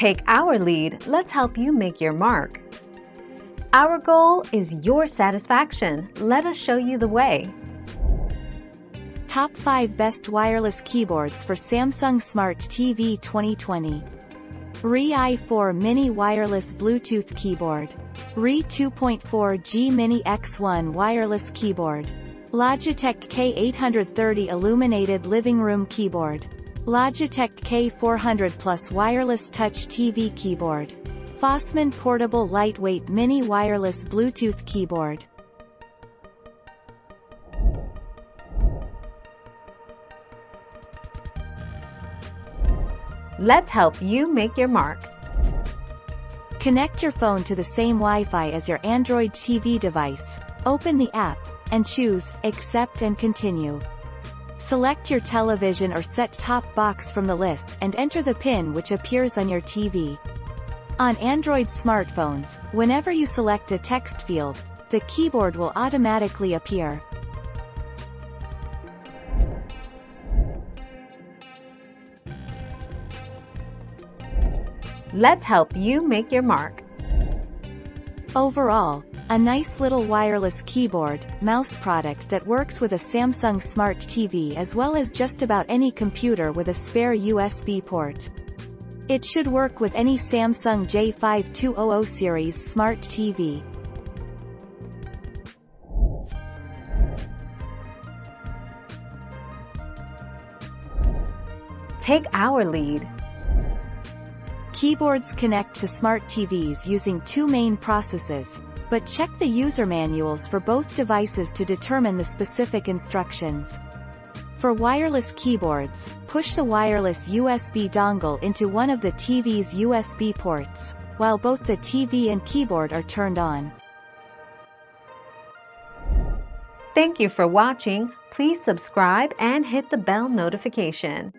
Take our lead, let's help you make your mark. Our goal is your satisfaction. Let us show you the way. Top 5 Best Wireless Keyboards for Samsung Smart TV 2020. RE i4 Mini Wireless Bluetooth Keyboard. RE 2.4 G Mini X1 Wireless Keyboard. Logitech K830 Illuminated Living Room Keyboard. Logitech K400 Plus Wireless Touch TV Keyboard. Fosmyn Portable Lightweight Mini Wireless Bluetooth Keyboard. Let's help you make your mark. Connect your phone to the same Wi-Fi as your Android TV device. Open the app, and choose Accept and Continue. Select your television or set-top box from the list and enter the pin which appears on your TV. On Android smartphones, whenever you select a text field, the keyboard will automatically appear. Let's help you make your mark. Overall, a nice little wireless keyboard, mouse product that works with a Samsung Smart TV as well as just about any computer with a spare USB port. It should work with any Samsung J5200 series Smart TV. Take our lead. Keyboards connect to smart TVs using two main processes, but check the user manuals for both devices to determine the specific instructions. For wireless keyboards, push the wireless USB dongle into one of the TV's USB ports, while both the TV and keyboard are turned on. Thank you for watching. Please subscribe and hit the bell notification.